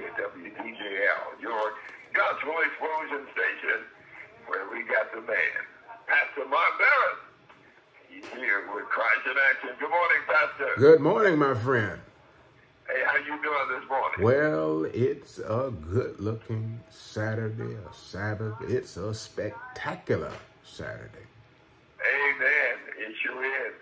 here at WDJL, your gospel explosion station, where we got the man, Pastor Mark Burroughs. He's here with Christ in Action. Good morning, Pastor. Good morning, my friend. Hey, how you doing this morning? Well, it's a good-looking Saturday, a Sabbath. It's a spectacular Saturday. Amen. It sure is.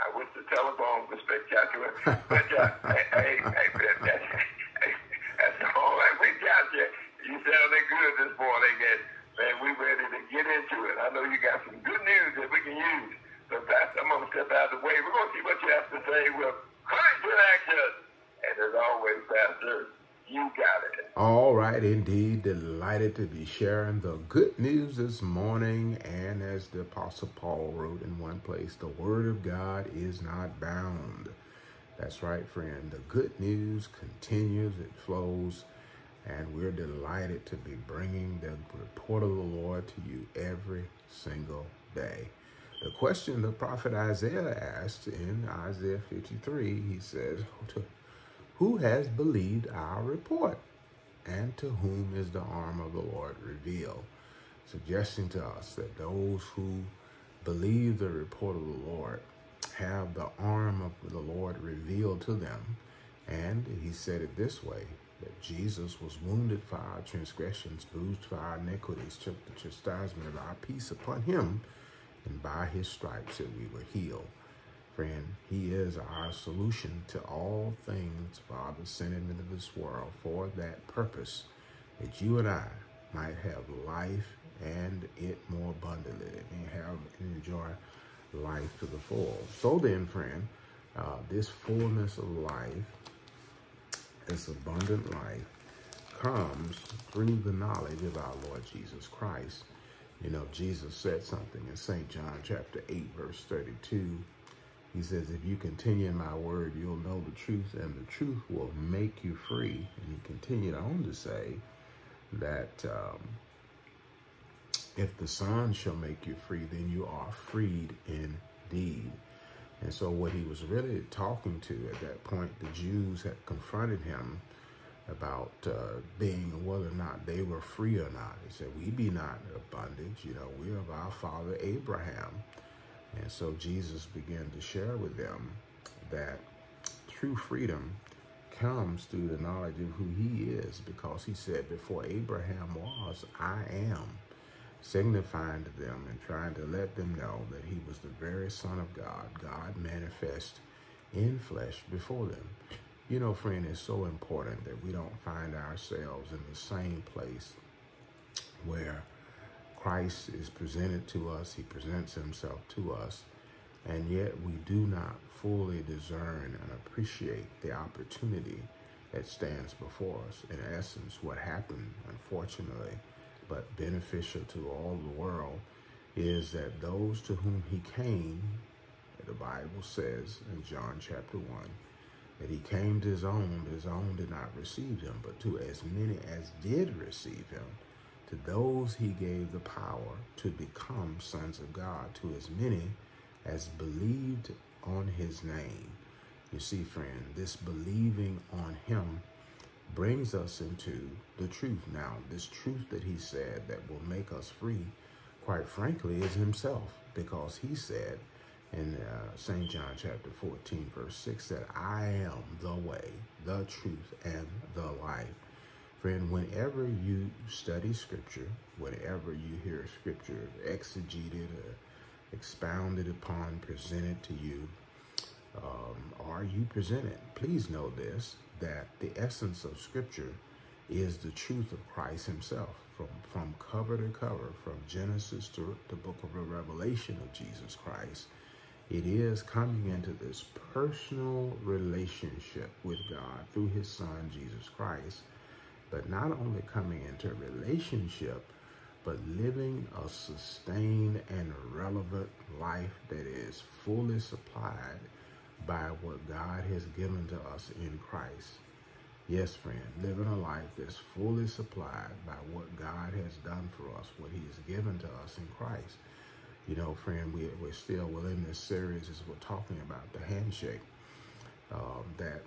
I wish the telephone was spectacular. But that's all right. We got you. You sounded good this morning, and man, we're ready to get into it. I know you got some good news that we can use. So, Pastor, I'm going to step out of the way. We're going to see what you have to say with Christ in Action. And as always, Pastor, you got it. All right, indeed. Delighted to be sharing the good news this morning. And as the Apostle Paul wrote in one place, the Word of God is not bound. That's right, friend. The good news continues, it flows, and we're delighted to be bringing the report of the Lord to you every single day. The question the prophet Isaiah asked in Isaiah 53, he says, who has believed our report? And to whom is the arm of the Lord revealed? Suggesting to us that those who believe the report of the Lord have the arm of the Lord revealed to them. And he said it this way, that Jesus was wounded for our transgressions, bruised for our iniquities, took the chastisement of our peace upon him, and by his stripes that we were healed. Friend, he is our solution to all things. Father sent him into this world for that purpose, that you and I might have life and it more abundantly, and enjoy life to the full. So then, friend, this fullness of life, this abundant life, comes through the knowledge of our Lord Jesus Christ. You know, Jesus said something in St. John chapter 8, verse 32. He says, if you continue in my word, you'll know the truth, and the truth will make you free. And he continued on to say that if the Son shall make you free, then you are freed indeed. And so what he was really talking to at that point, the Jews had confronted him about being whether or not they were free or not. He said, we be not of bondage, you know, we are of our father Abraham. And so Jesus began to share with them that true freedom comes through the knowledge of who he is, because he said, before Abraham was, I am, signifying to them and trying to let them know that he was the very Son of God, God manifest in flesh before them. You know, friend, it's so important that we don't find ourselves in the same place where Christ is presented to us, he presents himself to us, and yet we do not fully discern and appreciate the opportunity that stands before us. In essence, what happened, unfortunately, but beneficial to all the world, is that those to whom he came, the Bible says in John chapter 1, that he came to his own, but his own did not receive him, but to as many as did receive him, to those he gave the power to become sons of God, to as many as believed on his name. You see, friend, this believing on him brings us into the truth. Now, this truth that he said that will make us free, quite frankly, is himself, because he said in St. John chapter 14, verse 6, that I am the way, the truth, and the life. Friend, whenever you study scripture, whenever you hear scripture exegeted or expounded upon, presented to you, or you present it, please know this, that the essence of scripture is the truth of Christ himself, from cover to cover, from Genesis to the book of the Revelation of Jesus Christ. It is coming into this personal relationship with God through his Son, Jesus Christ, but not only coming into a relationship, but living a sustained and relevant life that is fully supplied by what God has given to us in Christ. Yes, friend, living a life that's fully supplied by what God has done for us, what he has given to us in Christ. You know, friend, we're still within this series as we're talking about the handshake, that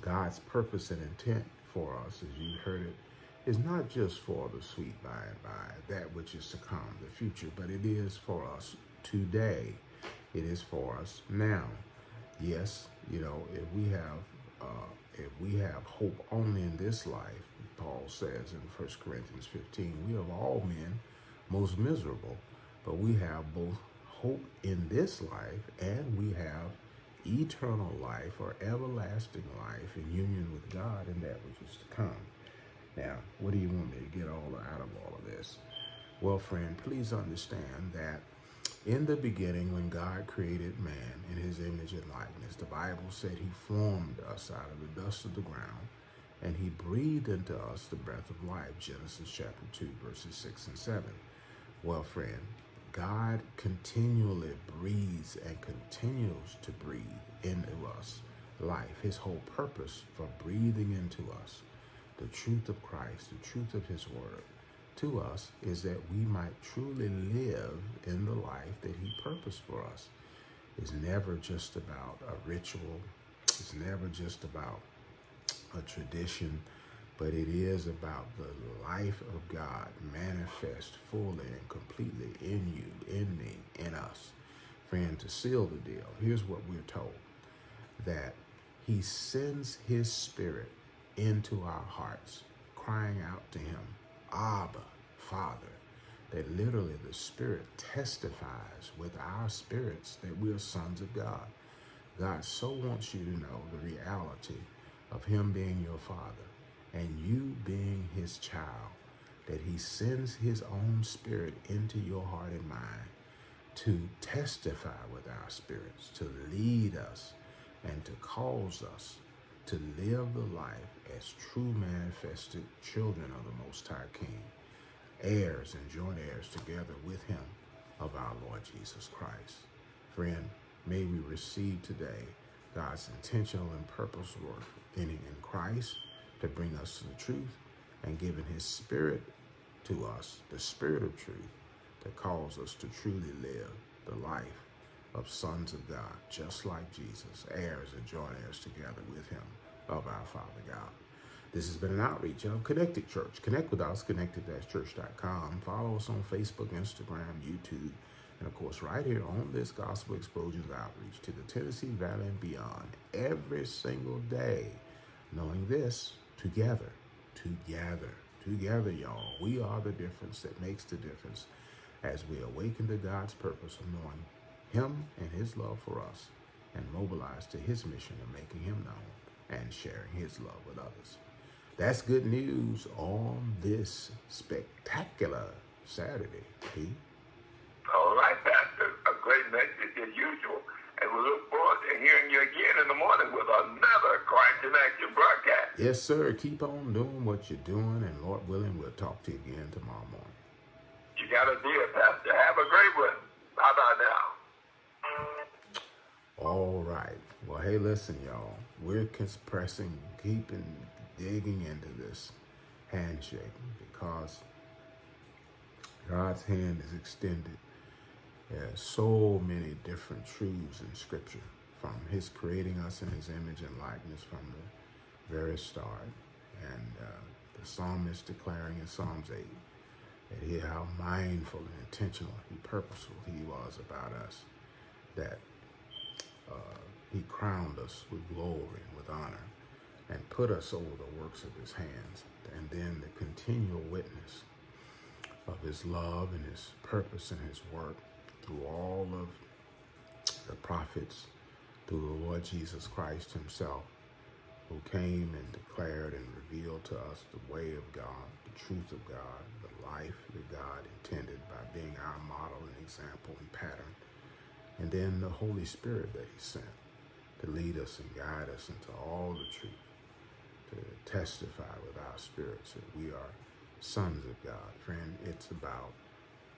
God's purpose and intent for us, as you heard it, is not just for the sweet by and by, that which is to come, the future, but it is for us today. It is for us now. Yes, you know, if we have hope only in this life, Paul says in 1 Corinthians 15, we of all men most miserable, but we have both hope in this life and we have eternal life or everlasting life in union with God and that which is to come. Now, what do you want me to get all out of all of this? Well, friend, please understand that in the beginning, when God created man in his image and likeness, the Bible said he formed us out of the dust of the ground and he breathed into us the breath of life, Genesis chapter 2, verses 6 and 7. Well, friend, God continually breathes and continues to breathe into us life, his whole purpose for breathing into us the truth of Christ, the truth of his word to us is that we might truly live in the life that he purposed for us. It's never just about a ritual. It's never just about a tradition, but it is about the life of God manifest fully and completely in you, in me, in us. Friend, to seal the deal, here's what we're told, that he sends his spirit into our hearts, crying out to him, Abba, Father, that literally the Spirit testifies with our spirits that we are sons of God. God so wants you to know the reality of him being your Father and you being his child, that he sends his own Spirit into your heart and mind to testify with our spirits, to lead us and to cause us to live the life as true manifested children of the Most High King, heirs and joint heirs together with him of our Lord Jesus Christ. Friend, may we receive today God's intentional and purposeful work in Christ to bring us to the truth and giving his spirit to us, the spirit of truth that calls us to truly live the life of sons of God, just like Jesus, heirs and joint heirs together with him of our Father God. This has been an outreach of Connected Church. Connect with us, connected-church.com. Follow us on Facebook, Instagram, YouTube, and of course, right here on this Gospel Explosions outreach to the Tennessee Valley and beyond every single day. Knowing this, together, y'all, we are the difference that makes the difference as we awaken to God's purpose of knowing him and his love for us and mobilize to his mission of making him known and sharing his love with others. That's good news on this spectacular Saturday, Pete. All right, Pastor. A great message as usual. And we look forward to hearing you again in the morning with another Christ in Action broadcast. Yes, sir. Keep on doing what you're doing, and Lord willing, we'll talk to you again tomorrow morning. You got to do it, Pastor. Have a great one. Bye-bye now. All right. Well, hey, listen, y'all. We're digging into this handshake because God's hand is extended. There's so many different truths in Scripture, from his creating us in his image and likeness from the very start. And the psalmist declaring in Psalms 8 that he, how mindful and intentional and purposeful he was about us, that he crowned us with glory and with honor and put us over the works of his hands. And then the continual witness of his love and his purpose and his work through all of the prophets, through the Lord Jesus Christ himself, who came and declared and revealed to us the way of God, the truth of God, the life that God intended by being our model and example and pattern. And then the Holy Spirit that he sent to lead us and guide us into all the truth, to testify with our spirits that we are sons of God. Friend, it's about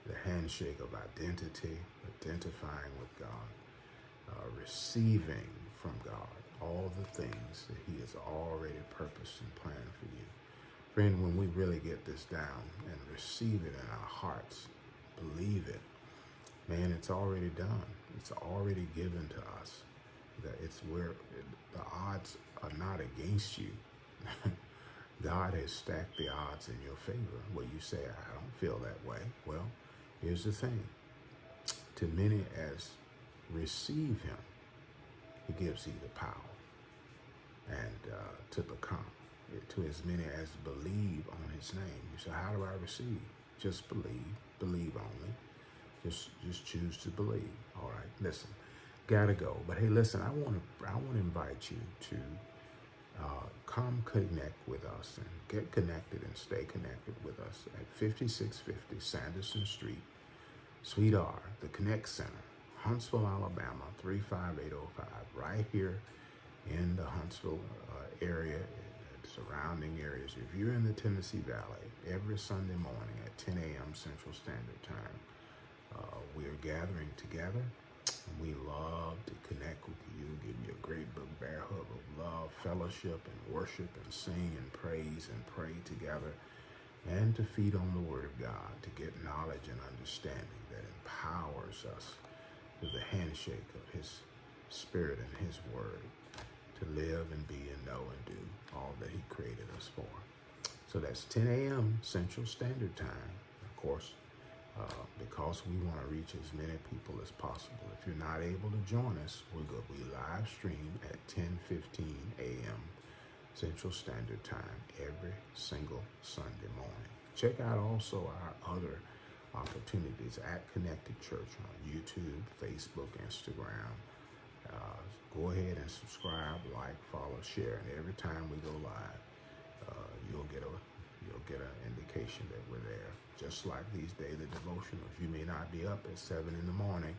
the handshake of identity, identifying with God, receiving from God all the things that he has already purposed and planned for you. Friend, when we really get this down and receive it in our hearts, believe it, man, it's already done. It's already given to us. that it's where the odds are not against you. God has stacked the odds in your favor. Well, you say, I don't feel that way. Well, here's the thing. To many as receive him, he gives you the power and to become. To as many as believe on his name. You say, how do I receive? Just believe. Believe only. Just choose to believe. All right, listen. Gotta go. But hey, listen, I want to invite you to come connect with us and get connected and stay connected with us at 5650 Sanderson Street, Suite R, the Connect Center, Huntsville, Alabama, 35805, right here in the Huntsville area and surrounding areas. If you're in the Tennessee Valley, every Sunday morning at 10 a.m. Central Standard Time, we are gathering together. We love to connect with you, give you a great big bear hug of love, fellowship, and worship, and sing, and praise, and pray together, and to feed on the Word of God, to get knowledge and understanding that empowers us through the handshake of His Spirit and His Word to live and be and know and do all that He created us for. So that's 10 a.m. Central Standard Time, of course, because we want to reach as many people as possible. If you're not able to join us, we're good. We live stream at 10:15 a.m. Central Standard Time every single Sunday morning. Check out also our other opportunities at Connected Church on YouTube, Facebook, Instagram. Go ahead and subscribe, like, follow, share, and every time we go live, you'll get an indication that we're there. Just like these daily devotionals, you may not be up at 7 in the morning,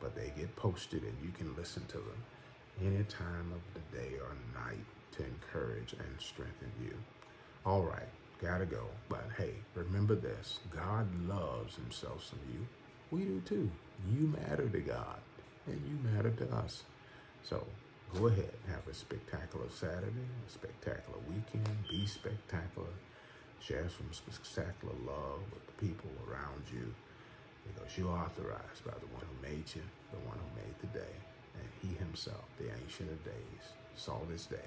but they get posted and you can listen to them any time of the day or night to encourage and strengthen you. All right, gotta go. But hey, remember this, God loves himself some of you. We do too. You matter to God and you matter to us. So go ahead, have a spectacular Saturday, a spectacular weekend, be spectacular. Share some spectacular love with the people around you, because you're authorized by the one who made you, the one who made the day, and he himself, the Ancient of Days, saw this day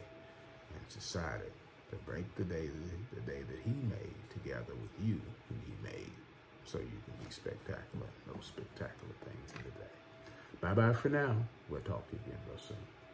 and decided to break the day that he made together with you who he made, so you can be spectacular, those spectacular things in the day. Bye-bye for now. We'll talk to you again real soon.